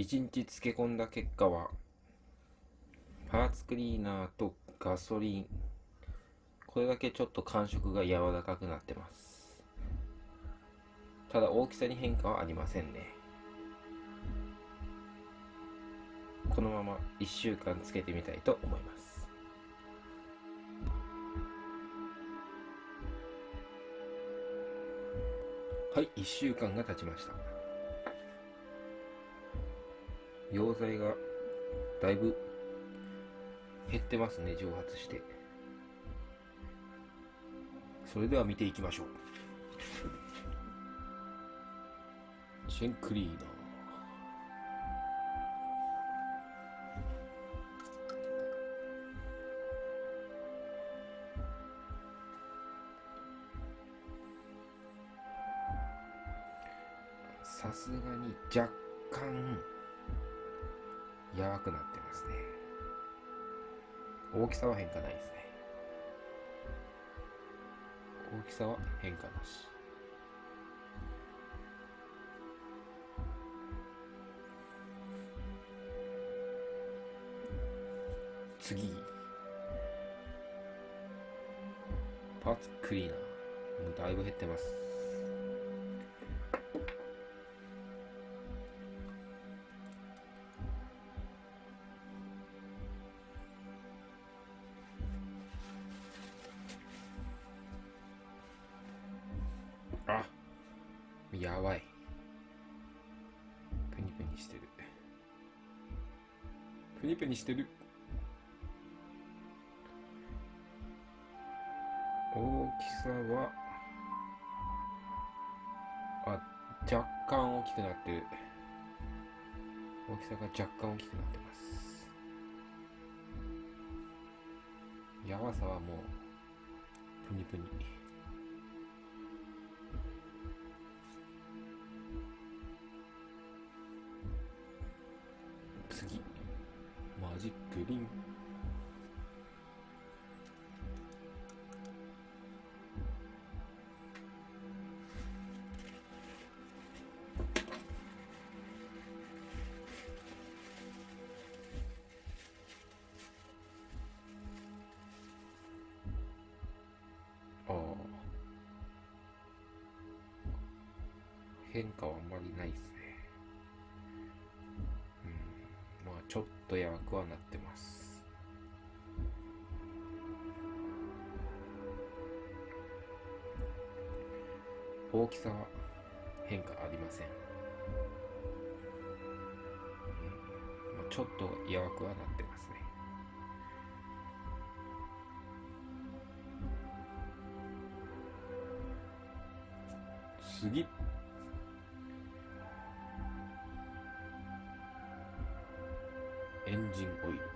1日漬け込んだ結果は、パーツクリーナーとガソリン、これだけちょっと感触が柔らかくなってます。ただ大きさに変化はありませんね。このまま1週間つけてみたいと思います。はい、1週間が経ちました。溶剤がだいぶ減ってますね、蒸発して。それでは見ていきましょう。チェーンクリーナー、さすがに若干やわくなってますね。大きさは変化ないですね。大きさは変化なし。次、パーツクリーナー、もうだいぶ減ってます。あ、やばい、プニプニしてる、プニプニしてる。大きさは、あ、若干大きくなってる。大きさが若干大きくなってます。やわさはもうプニプニ。次、マジックリン。ああ、変化はあんまりないですね。ちょっとやわくはなってます。大きさは変化ありません。ちょっとやわくはなってますね。次、エンジンオイル。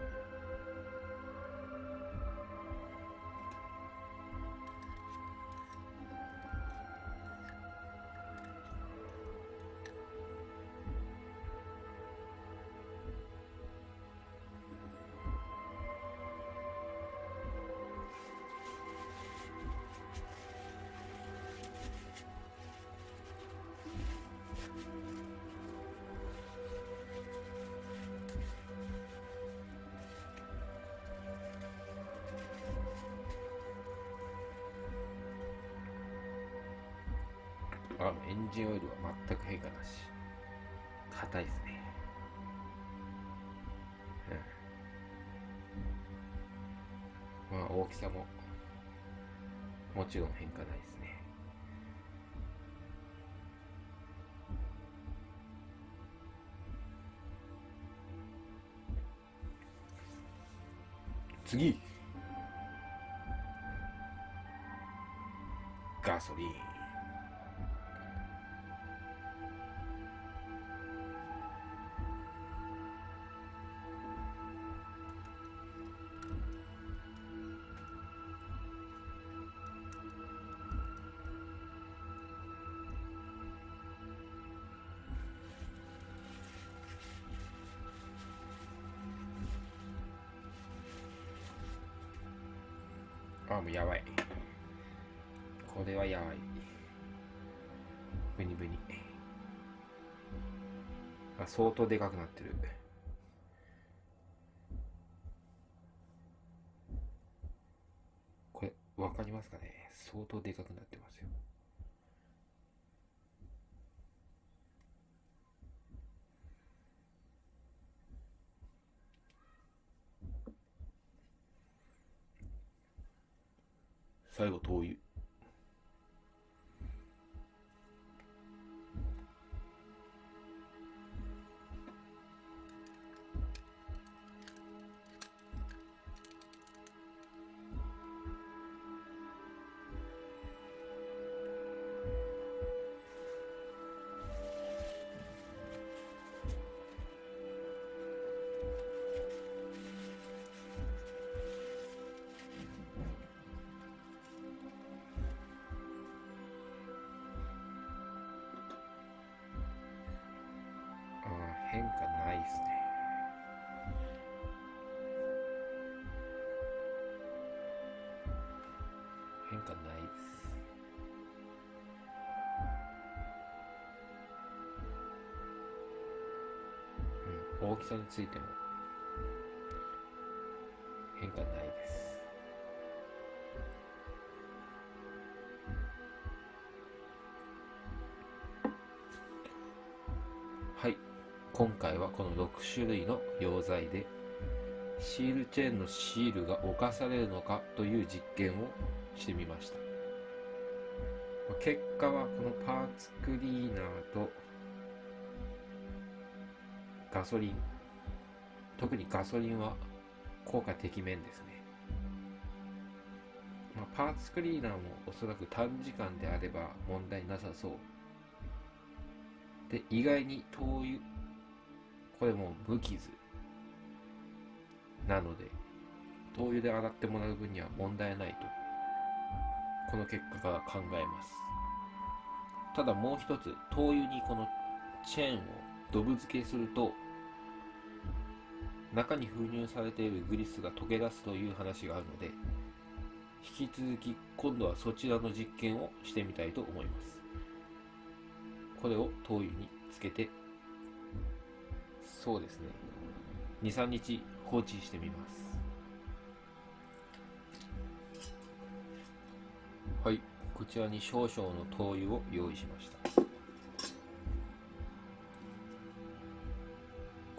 あ、エンジンオイルは全く変化なし。硬いですね、うん。まあ大きさももちろん変化ないですね。次、ガソリン。あ、もうやばい。これはやばい。ブニブニ。が相当でかくなってる。これわかりますかね、相当でかくなってますよ。最後灯油。変化ないですね。変化ないです。うん、大きさについても変化ないです。今回はこの6種類の溶剤でシールチェーンのシールが侵されるのかという実験をしてみました。結果はこのパーツクリーナーとガソリン、特にガソリンは効果てきめんですね。パーツクリーナーもおそらく短時間であれば問題なさそうで、意外に灯油、これも無傷なので灯油で洗ってもらう分には問題ないとこの結果から考えます。ただもう一つ、灯油にこのチェーンをドブ漬けすると中に封入されているグリスが溶け出すという話があるので、引き続き今度はそちらの実験をしてみたいと思います。これを灯油につけて、そうですね、2、3日放置してみます。はい、こちらに少々の灯油を用意しました。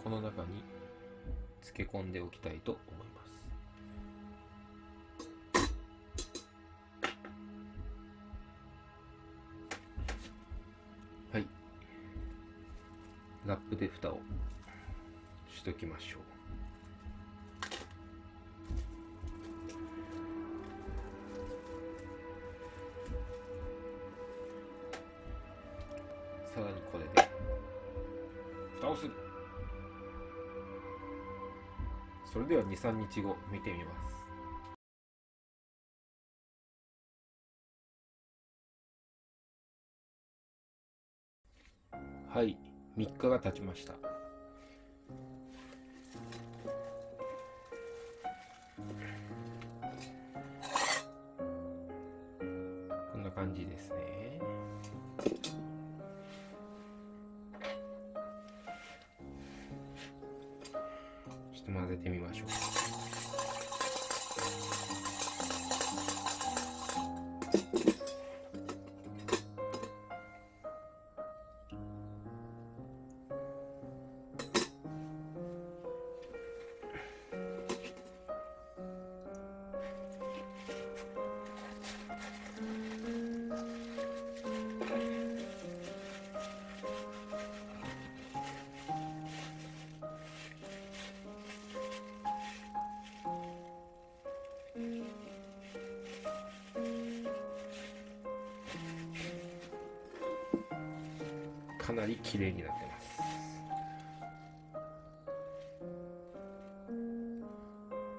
この中に漬け込んでおきたいと思います。はい、ラップで蓋をしときましょう。さらにこれで蓋をする。それでは2、3日後見てみます。はい、3日が経ちました。こんな感じですね。ちょっと混ぜてみましょう。かなり綺麗になってます。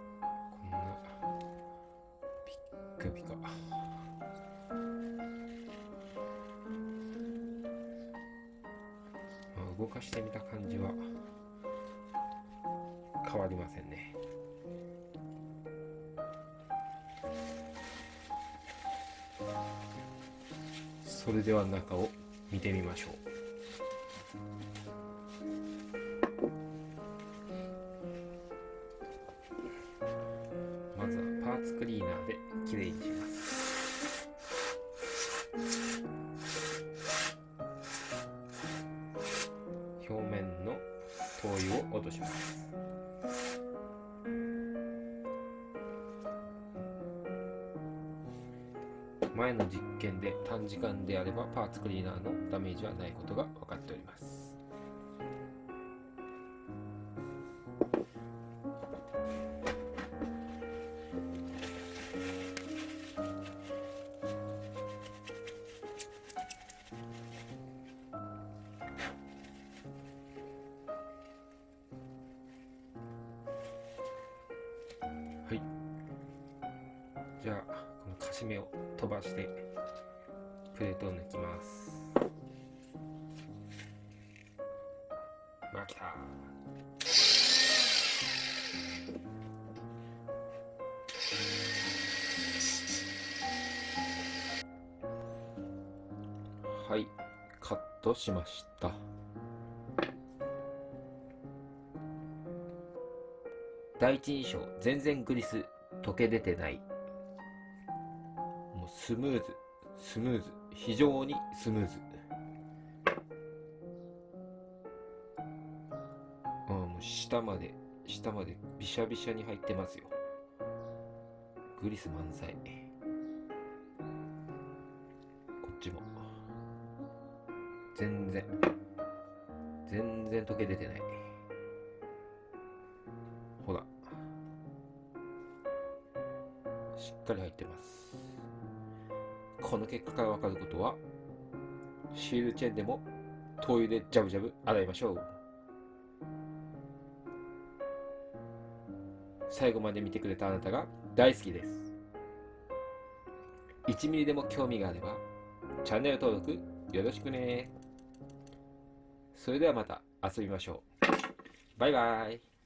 こんなピッカピカ。動かしてみた感じは変わりませんね。それでは中を見てみましょう。お湯を落とします。前の実験で短時間であればパーツクリーナーのダメージはないことが分かっております。はい、じゃあこのカシメを飛ばしてプレートを抜きます。まあ、来た。はい、カットしました。第一印象、全然グリス溶け出てない。もうスムーズ、非常にスムーズ。ああ、もう下までビシャビシャに入ってますよ。グリス満載。こっちも全然溶け出てない。ほら、しっかり入ってます。この結果から分かることは、シールチェーンでも灯油でジャブジャブ洗いましょう。最後まで見てくれたあなたが大好きです。1ミリでも興味があればチャンネル登録よろしくね。それではまた遊びましょう。バイバイ。